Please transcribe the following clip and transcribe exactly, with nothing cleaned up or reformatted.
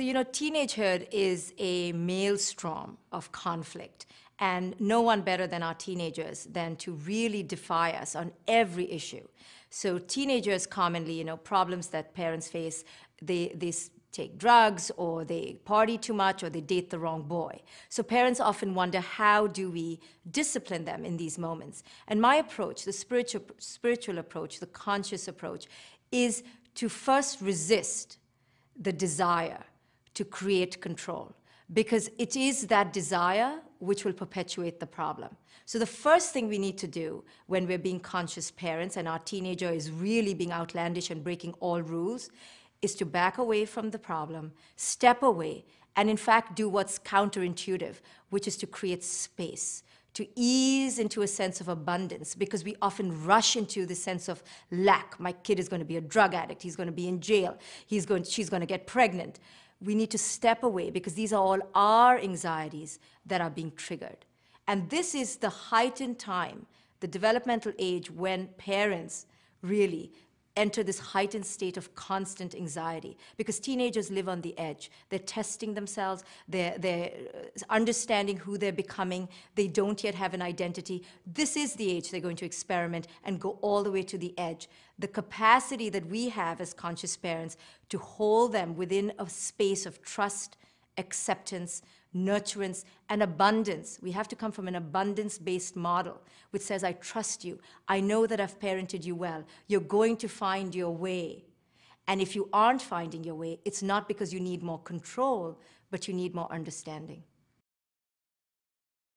So, you know, teenagehood is a maelstrom of conflict, and no one better than our teenagers than to really defy us on every issue. So teenagers commonly, you know, problems that parents face, they, they take drugs, or they party too much, or they date the wrong boy. So parents often wonder, how do we discipline them in these moments? And my approach, the spiritual, spiritual approach, the conscious approach, is to first resist the desire to create control, because it is that desire which will perpetuate the problem. So the first thing we need to do when we're being conscious parents and our teenager is really being outlandish and breaking all rules is to back away from the problem, step away, and in fact do what's counterintuitive, which is to create space, to ease into a sense of abundance, because we often rush into the sense of lack. My kid is going to be a drug addict, he's going to be in jail, he's going, she's going to get pregnant. We need to step away, because these are all our anxieties that are being triggered. And this is the heightened time, the developmental age, when parents really enter this heightened state of constant anxiety, because teenagers live on the edge. They're testing themselves, they're, they're understanding who they're becoming, they don't yet have an identity. This is the age they're going to experiment and go all the way to the edge. The capacity that we have as conscious parents to hold them within a space of trust, acceptance, nurturance, and abundance. We have to come from an abundance-based model, which says, I trust you. I know that I've parented you well. You're going to find your way. And if you aren't finding your way, it's not because you need more control, but you need more understanding.